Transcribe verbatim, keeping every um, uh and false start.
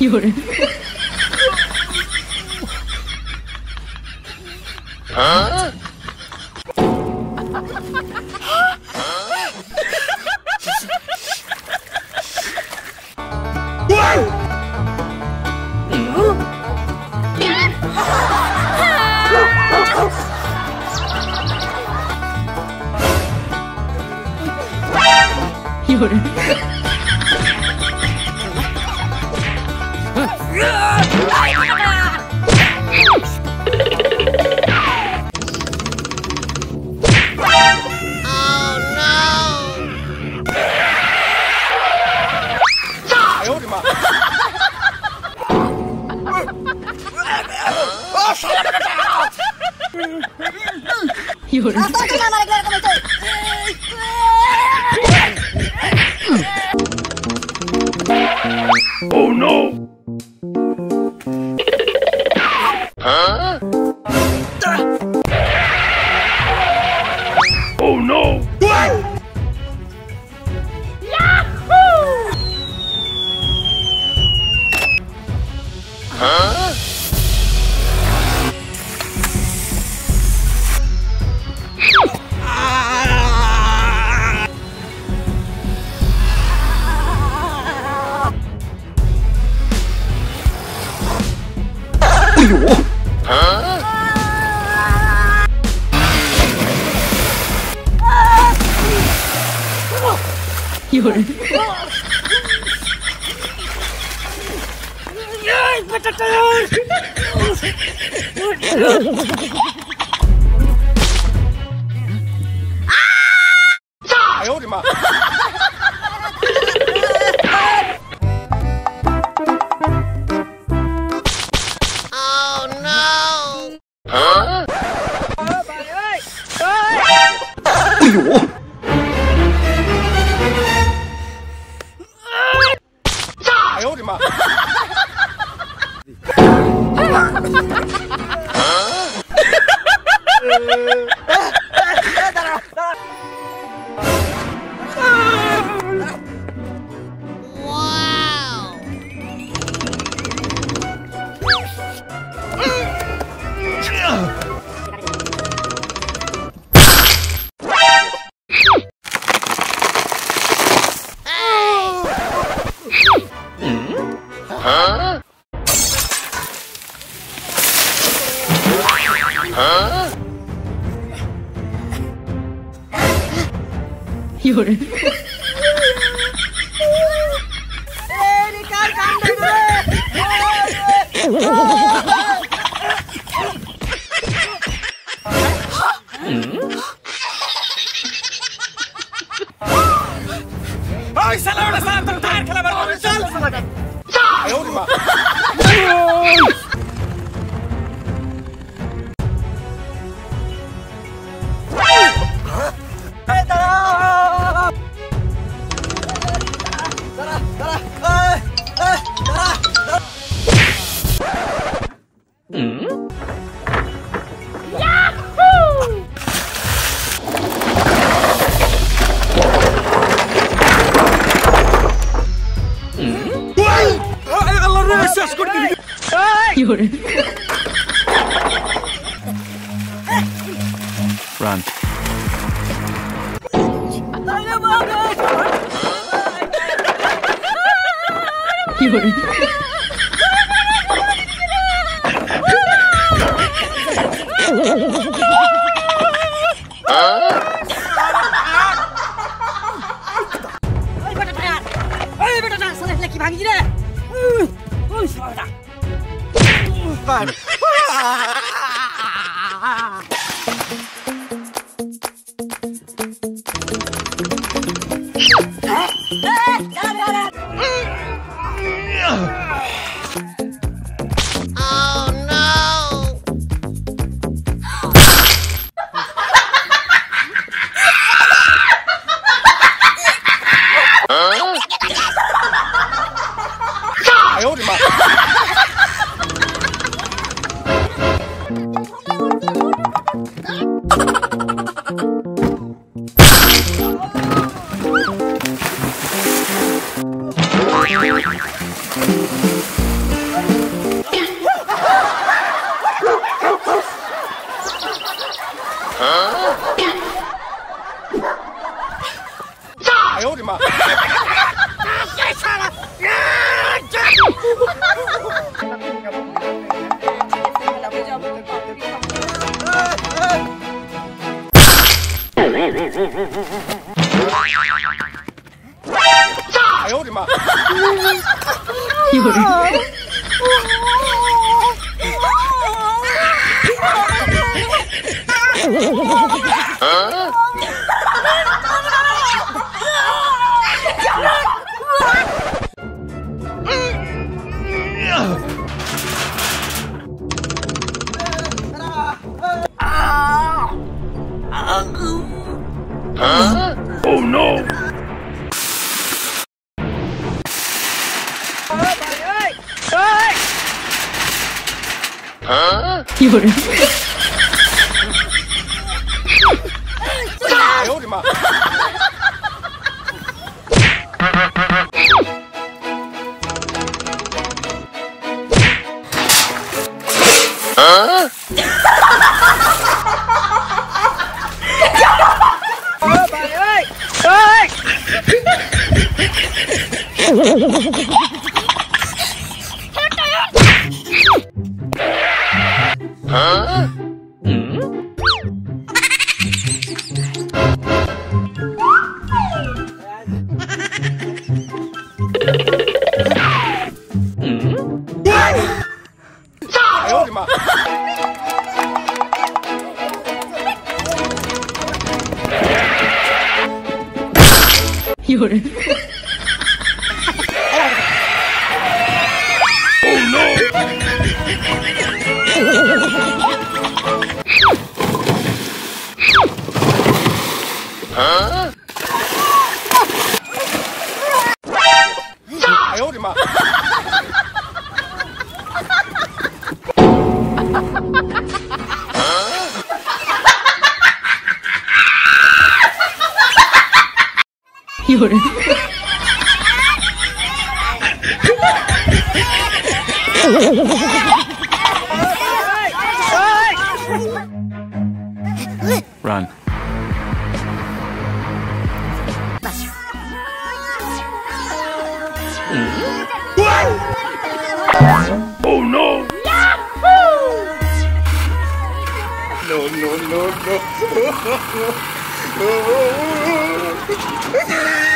有人。 Oh no! Huh? Oh no! Yahoo! Huh? Oh no! No, no, no.